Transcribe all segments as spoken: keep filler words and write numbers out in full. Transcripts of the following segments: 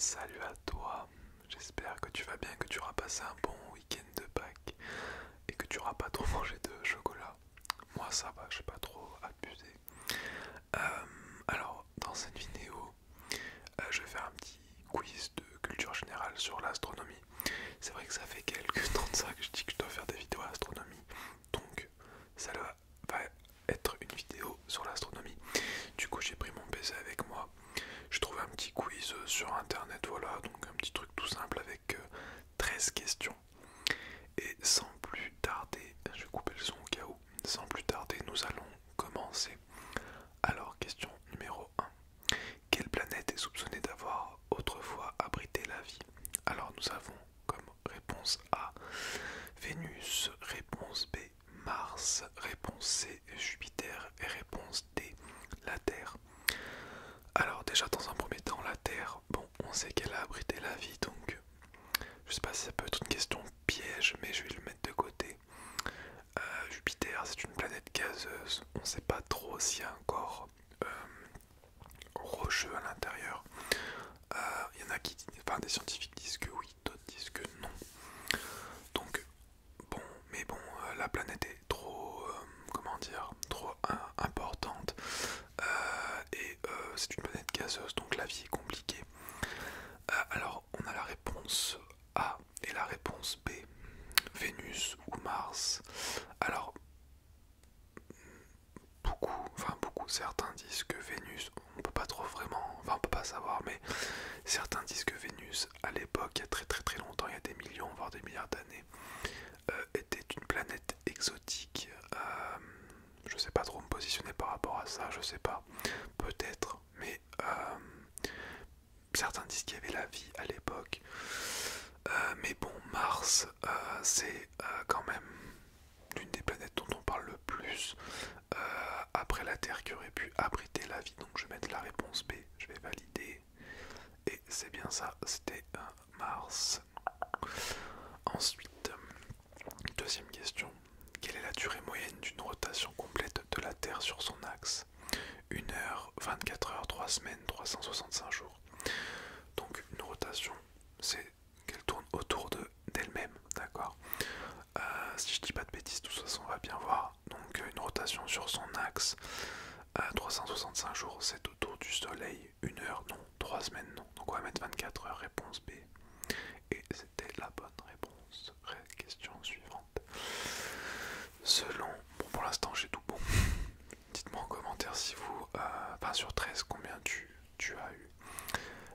Salut à toi, j'espère que tu vas bien, que tu auras passé un bon week-end de Pâques et que tu auras pas trop mangé de chocolat. Moi ça va, je n'ai pas trop abusé. Euh, alors, dans cette vidéo, euh, je vais faire un petit quiz de culture générale sur l'astronomie. C'est vrai que ça fait quelques temps de ça que je dis que je dois faire des vidéos à astronomie, donc ça va être une vidéo sur l'astronomie. Du coup j'ai pris mon P C avec moi, j'ai trouvé un petit quiz sur internet, voilà, donc un petit truc tout simple avec treize questions. Et sans plus tarder, je vais couper le son au cas où, sans plus tarder nous allons commencer. Alors question numéro un, quelle planète est soupçonnée d'avoir autrefois abrité la vie? Alors nous avons comme réponse A, Vénus, réponse B, Mars, réponse C, Jupiter et réponse D, la Terre. Alors déjà dans un premier temps, la Terre, bon on sait qu'elle a abrité la vie, donc je sais pas si ça peut être une question piège mais je vais le mettre de côté. Euh, Jupiter c'est une planète gazeuse, on sait pas trop s'il y a un corps euh, rocheux à l'intérieur. Il euh, y en a qui, enfin des scientifiques disent que oui, d'autres disent que non. Donc bon, mais bon, euh, la planète est trop, euh, comment dire, trop euh, importante. Euh, et euh, c'est une planète gazeuse, donc la vie est compliquée. Euh, alors on a la réponse A et la réponse B, Vénus ou Mars. Alors beaucoup, enfin beaucoup, certains disent que Vénus, on peut pas trop vraiment, enfin on peut pas savoir, mais certains disent que Vénus, à l'époque, il y a très très très longtemps, il y a des millions, voire des milliards d'années, euh, était une planète exotique. Euh, je sais pas trop me positionner par rapport à ça, je sais pas, peut-être, mais euh, certains disent qu'il y avait la vie à l'époque. Euh, mais bon, Mars, euh, c'est euh, quand même l'une des planètes dont on parle le plus, euh, après la Terre, qui aurait pu abriter la vie, donc je vais mettre la réponse B, je vais valider, et c'est bien ça, c'était un Mars. Ensuite, deuxième question, quelle est la durée moyenne d'une rotation complète de la Terre sur son axe? Une heure, vingt-quatre heures, trois semaines, trois cent soixante-cinq jours. Donc une rotation, c'est qu'elle tourne autour de d'elle-même, d'accord? Euh, si je dis pas de bêtises, de toute façon on va bien voir, donc une rotation sur son axe, euh, trois cent soixante-cinq jours, c'est autour du soleil, une heure non, trois semaines non, donc on va mettre vingt-quatre heures, réponse B, et c'était la bonne réponse. Question suivante, selon, bon pour l'instant j'ai tout bon, dites moi en commentaire si vous, euh, enfin sur treize combien tu, tu as eu.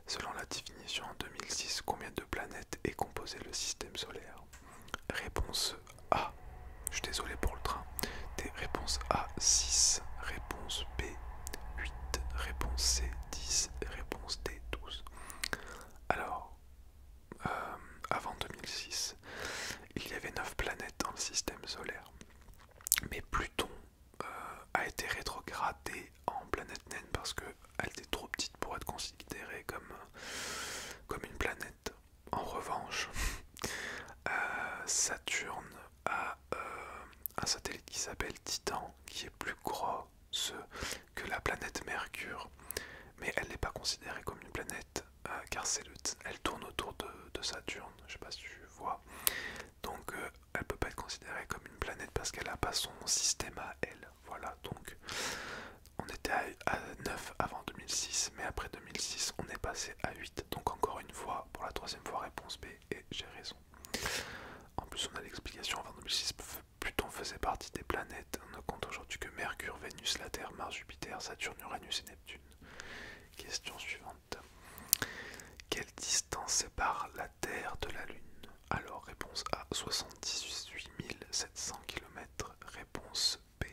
Selon la définition en deux mille six, combien de planètes est composé le système solaire? Réponse A, je suis désolé pour le train, des réponses A, six, réponse B, huit, réponse C, dix, réponse D, douze. Alors, euh, avant deux mille six, il y avait neuf planètes dans le système solaire, mais Pluton euh, a été rétrogradé en planète naine parce qu'elle était trop petite pour être considérée comme, comme une planète. En revanche, Saturne a euh, un satellite qui s'appelle Titan, qui est plus gros que la planète Mercure, mais elle n'est pas considérée comme une planète, euh, car c'est le elle tourne autour de, de Saturne, je sais pas si tu vois, donc euh, elle peut pas être considérée comme une planète parce qu'elle n'a pas son système à elle, voilà. Donc on était à, à neuf avant deux mille six, mais après deux mille six on est passé à huit, donc encore une fois, pour la troisième fois, réponse B, et j'ai raison. En plus on a l'explication, avant deux mille six, Pluton faisait partie des planètes, on ne compte aujourd'hui que Mercure, Vénus, la Terre, Mars, Jupiter, Saturne, Uranus et Neptune. Question suivante. Quelle distance sépare la Terre de la Lune? Alors réponse A, soixante-dix-huit mille sept cents kilomètres, réponse B,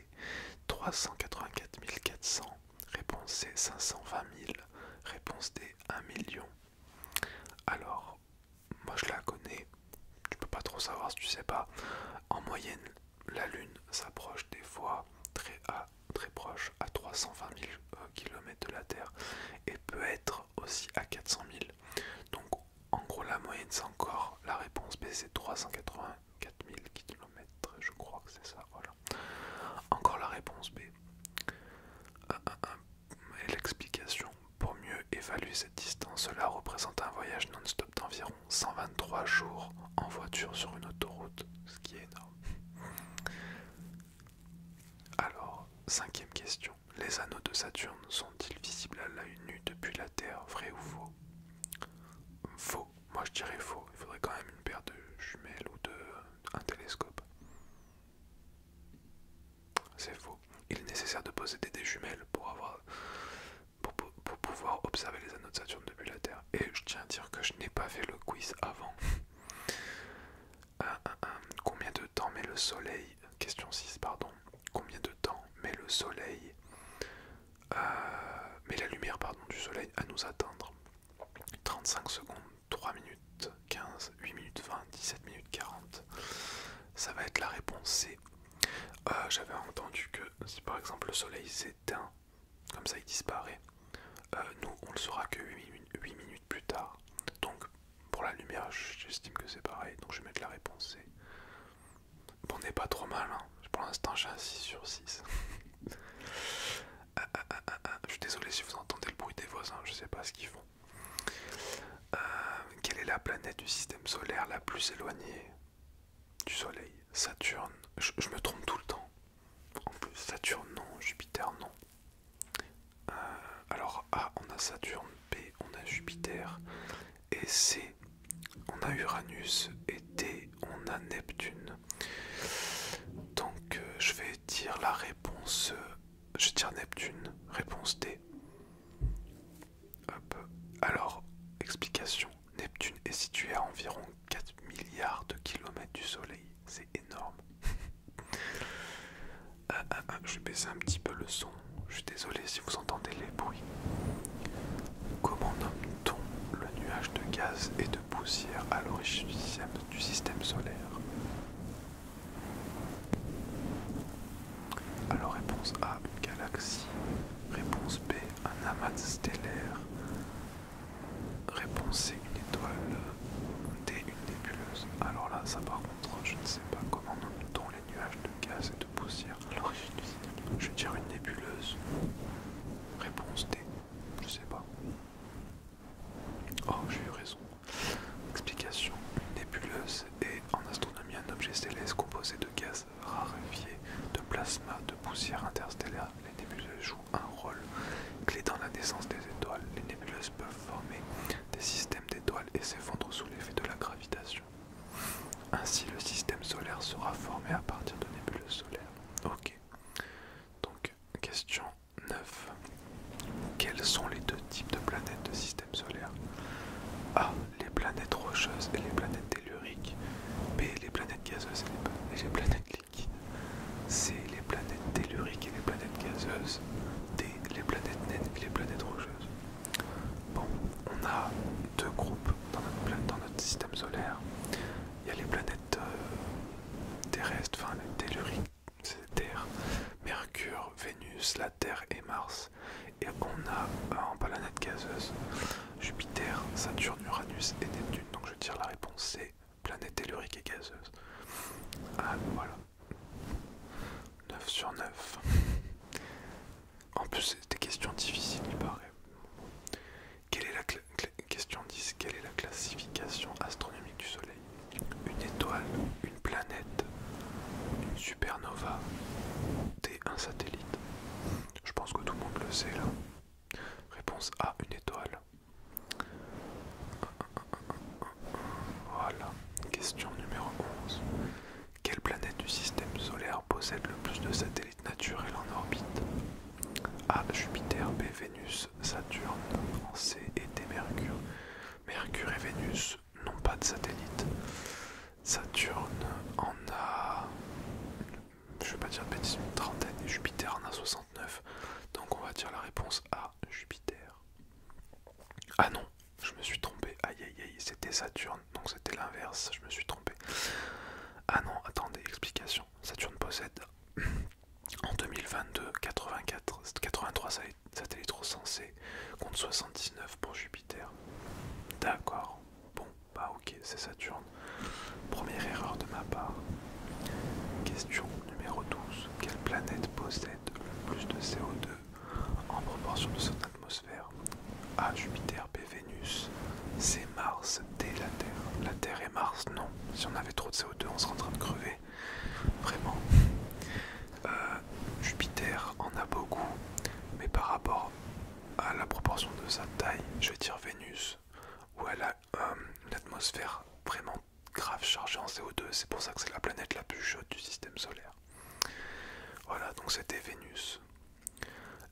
trois cent quatre-vingt-quatre mille quatre cents, réponse C, cinq cent vingt mille, réponse D, un million. Alors, moi je la connais, pas trop savoir si tu sais pas. En moyenne, la Lune s'approche des fois très à très proche à trois cent vingt mille kilomètres de la Terre et peut être aussi à quatre cent mille. Donc en gros la moyenne c'est encore la réponse B, c'est trois cent quatre-vingt-quatre mille kilomètres, je crois que c'est ça, voilà. Encore la réponse B. Et l'explication, pour mieux évaluer cette distance, cela représente un voyage non-stop d'environ cent vingt-trois jours en voiture sur une autoroute, ce qui est énorme. Alors, cinquième question. Les anneaux de Saturne sont-ils visibles à l'œil nu depuis la Terre, vrai ou faux? Faux. Moi je dirais faux. Il faudrait quand même une paire de jumelles ou de un télescope. C'est faux. Il est nécessaire de posséder des jumelles pour avoir pour, pour, pour pouvoir observer les anneaux de Saturne depuis la Terre. Et je tiens à dire que je n'ai pas fait le quiz avant. un, un, un. Combien de temps met le soleil? Question six, pardon. Combien de temps met le soleil euh, met la lumière pardon du soleil à nous atteindre? Trente-cinq secondes, trois minutes quinze, huit minutes vingt, dix-sept minutes quarante. Ça va être la réponse C. Euh, J'avais entendu que si par exemple le soleil s'éteint, comme ça il disparaît, euh, nous on le saura que huit minutes plus tard. Donc pour la lumière j'estime que c'est pareil, donc je vais mettre la réponse C. Bon, on n'est pas trop mal, hein. Pour l'instant j'ai un six sur six. ah, ah, ah, ah, ah. Je suis désolé si vous entendez le bruit des voisins, je sais pas ce qu'ils font. Euh, quelle est la planète du système solaire la plus éloignée du soleil? Saturne. Je, je me trompe tout le temps. En plus, Saturne non, Jupiter non. Euh, alors A, on a Saturne, B, on a Jupiter, et C, on a Uranus, et D, on a Neptune. Donc euh, je vais dire la réponse, euh, je tire Neptune, réponse D. Hop. Alors, explication, Neptune est située à environ quatre milliards de kilomètres du Soleil, c'est énorme. euh, euh, euh, je vais baisser un petit peu le son, je suis désolé si vous entendez les bruits. Comment nomme-t-on le nuage de gaz et de poussière à l'origine du système, du système solaire? Alors réponse A, une galaxie. Réponse B, un amas stellaire. Réponse C, une étoile. D, une nébuleuse. Alors là, ça par contre, je ne sais pas comment nomme-t-on les nuages de gaz et de poussière à l'origine du système. Je vais dire une nébuleuse. Réponse D, je sais pas. Oh, j'ai eu raison. Explication, une nébuleuse est en astronomie un objet céleste composé de gaz raréfié, de plasma, de poussière interstellaire. Les nébuleuses jouent un rôle clé dans la naissance des étoiles. Les nébuleuses peuvent former des systèmes d'étoiles et s'effondrent sous l'effet de la gravitation. Ainsi, le système solaire sera formé à partir de nébuleuses solaires. Ok. Donc, question neuf. Quels sont les deux types de planètes de système solaire? A. Les planètes rocheuses et les planètes telluriques. B. Les planètes gazeuses et les planètes liquides. C. Les planètes telluriques et les planètes gazeuses. D. Les planètes nettes et les planètes rocheuses. Bon, on a deux groupes dans notre, planète, dans notre système solaire. Il y a les planètes euh, terrestres, enfin les telluriques, c'est Terre, Mercure, Vénus, la Terre et Mars. Et on a euh, en planète gazeuse Jupiter, Saturne, Uranus et Neptune. Donc je tire la réponse C, planète tellurique et gazeuse. Ah, voilà. neuf sur neuf. En plus, c'est des questions difficiles, il paraît. Quelle est la question dix. Quelle est la classification astronomique du Soleil? Une étoile, une planète, une supernova, et un satellite. Je pense que tout le monde le sait, là. Réponse A, une étoile. Voilà. Question numéro onze. Quelle planète du système solaire possède le plus de satellites naturels en orbite? A. Jupiter, B. Vénus, Saturne, en C et D. Mercure. Mercure et Vénus n'ont pas de satellites. Saturne en a, je vais pas dire de bêtises, une trentaine, et Jupiter en a soixante-neuf. Donc on va dire la réponse A, Jupiter. Ah non, je me suis trompé, aïe aïe aïe, c'était Saturne, donc c'était l'inverse, je me suis trompé. Ah non, attendez, explication. Saturne possède en deux mille vingt-deux quatre-vingt-quatre, quatre-vingt-trois satellites recensés contre soixante-dix-neuf pour Jupiter. D'accord. Bon, bah ok, c'est Saturne. Première erreur de ma part. Question numéro douze. Quelle planète possède le plus de C O deux en proportion de son atmosphère? A. Jupiter, B. Vénus, si on avait trop de C O deux, on serait en train de crever. Vraiment. Euh, Jupiter en a beaucoup, mais par rapport à la proportion de sa taille, je vais dire Vénus, où elle a euh, l'atmosphère vraiment grave chargée en C O deux. C'est pour ça que c'est la planète la plus chaude du système solaire. Voilà, donc c'était Vénus.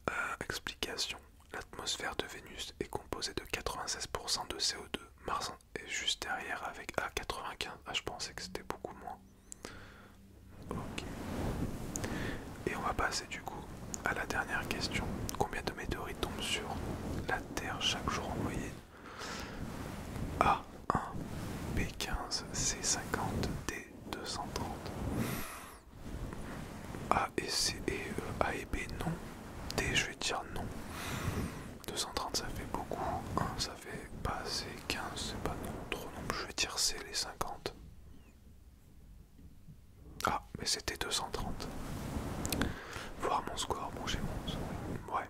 Euh, explication. L'atmosphère de Vénus est composée de quatre-vingt-seize pour cent de C O deux. Mars est juste derrière avec A quatre-vingt-quinze. Ah, je pensais que c'était beaucoup moins. Ok. Et on va passer du coup à la dernière question. Combien de météorites tombent sur la Terre chaque jour en moyenne? A un, B quinze, C cinquante, D deux cent trente. A et C et E, A et B non. D je vais dire non. deux cent trente ça fait beaucoup, un ça fait pas assez, quinze c'est pas non, trop non plus, je vais dire C les cinquante. Ah, mais c'était deux cent trente. Voir mon score, bon j'ai mon score, ouais.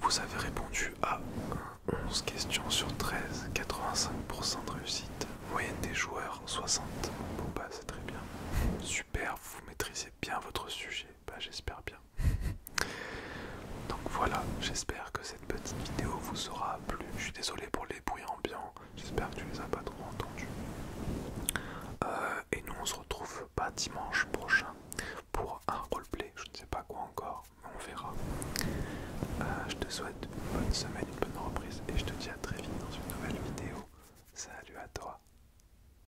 Vous avez répondu à onze questions sur treize, quatre-vingt-cinq pour cent de réussite, moyenne des joueurs soixante. Bon bah c'est très bien, super, vous maîtrisez bien votre sujet, bah j'espère bien. Donc voilà, j'espère que cette petite vidéo vous aura plu. Je suis désolé pour les bruits ambiants, j'espère que tu les as pas trop entendus. Euh, et nous on se retrouve pas dimanche prochain pour un roleplay, je ne sais pas quoi encore, mais on verra. Euh, je te souhaite une bonne semaine, une bonne reprise et je te dis à très vite dans une nouvelle vidéo. Salut à toi.